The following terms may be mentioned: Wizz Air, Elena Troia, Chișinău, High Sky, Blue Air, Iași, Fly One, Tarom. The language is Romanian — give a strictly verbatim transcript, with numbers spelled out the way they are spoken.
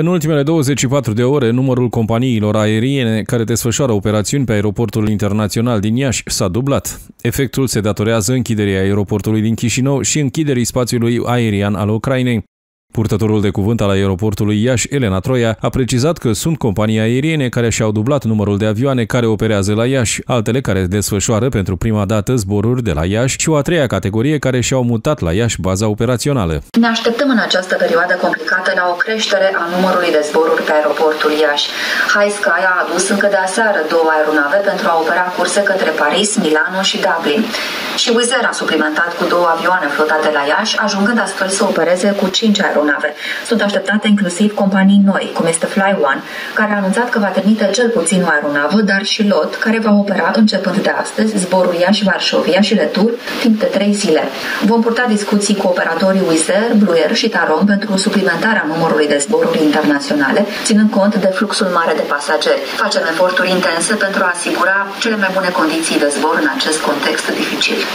În ultimele douăzeci și patru de ore, numărul companiilor aeriene care desfășoară operațiuni pe aeroportul internațional din Iași s-a dublat. Efectul se datorează închiderii aeroportului din Chișinău și închiderii spațiului aerian al Ucrainei. Purtătorul de cuvânt al aeroportului Iași, Elena Troia, a precizat că sunt companii aeriene care și-au dublat numărul de avioane care operează la Iași, altele care desfășoară pentru prima dată zboruri de la Iași și o a treia categorie care și-au mutat la Iași baza operațională. Ne așteptăm în această perioadă complicată la o creștere a numărului de zboruri pe aeroportul Iași. High Sky a adus încă de aseară două aeronave pentru a opera curse către Paris, Milano și Dublin. Și Wizz Air a suplimentat cu două avioane flotate la Iași, ajungând astfel să opereze cu cinci aeronave. Sunt așteptate inclusiv companii noi, cum este Fly One, care a anunțat că va trimite cel puțin o aeronavă, dar și lot, care va opera începând de astăzi zborul Iași-Varșovia și retur timp de trei zile. Vom purta discuții cu operatorii Wizz Air, Blue Air și Tarom pentru suplimentarea numărului de zboruri internaționale, ținând cont de fluxul mare de pasageri. Facem eforturi intense pentru a asigura cele mai bune condiții de zbor în acest context dificil.